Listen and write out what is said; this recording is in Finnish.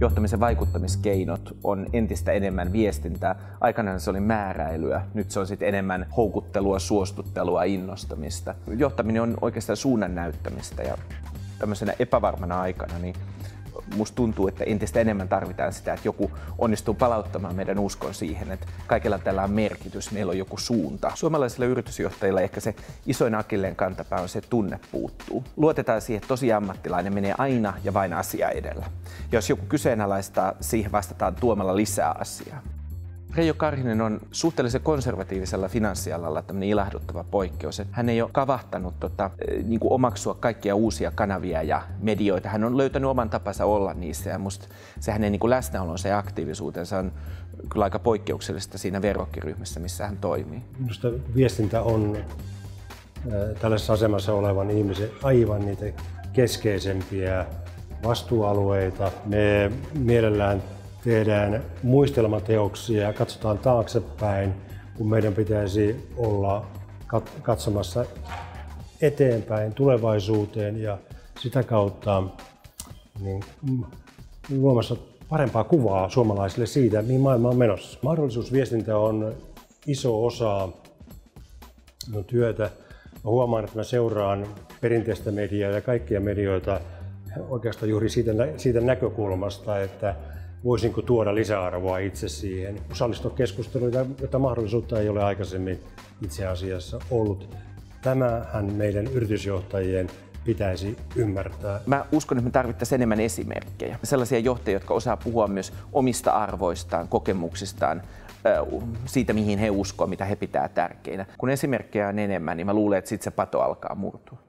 johtamisen vaikuttamiskeinot on entistä enemmän viestintää. Aikanaan se oli määräilyä, nyt se on sitten enemmän houkuttelua, suostuttelua, innostamista. Johtaminen on oikeastaan suunnan näyttämistä ja tämmöisenä epävarmana aikana niin musta tuntuu, että entistä enemmän tarvitaan sitä, että joku onnistuu palauttamaan meidän uskon siihen, että kaikella tällä on merkitys, meillä on joku suunta. Suomalaisilla yritysjohtajilla ehkä se isoin akilleen kantapää on se, että tunne puuttuu. Luotetaan siihen, että tosi ammattilainen menee aina ja vain asia edellä. Ja jos joku kyseenalaistaa, siihen vastataan tuomalla lisää asiaa. Reijo Karhinen on suhteellisen konservatiivisella finanssialalla tämmöinen ilahduttava poikkeus. Hän ei ole kavahtanut niin kuin omaksua kaikkia uusia kanavia ja medioita. Hän on löytänyt oman tapansa olla niissä ja musta se hänen niin kuin läsnäolonsa ja aktiivisuutensa on kyllä aika poikkeuksellista siinä verrokkiryhmässä, missä hän toimii. Minusta viestintä on tällaisessa asemassa olevan ihmisen aivan niitä keskeisempiä vastuualueita. Me mielellään tehdään muistelmateoksia ja katsotaan taaksepäin, kun meidän pitäisi olla katsomassa eteenpäin tulevaisuuteen ja sitä kautta niin, luomassa parempaa kuvaa suomalaisille siitä, mihin maailma on menossa. Mahdollisuusviestintä on iso osa minun työtä. Mä huomaan, että mä seuraan perinteistä mediaa ja kaikkia medioita oikeastaan juuri siitä näkökulmasta, että voisinko tuoda lisäarvoa itse siihen, osallistua keskusteluun, jota mahdollisuutta ei ole aikaisemmin itse asiassa ollut. Tämähän meidän yritysjohtajien pitäisi ymmärtää. Mä uskon, että me tarvittaisiin enemmän esimerkkejä. Sellaisia johtajia, jotka osaa puhua myös omista arvoistaan, kokemuksistaan, siitä mihin he uskovat, mitä he pitää tärkeinä. Kun esimerkkejä on enemmän, niin mä luulen, että sit se pato alkaa murtua.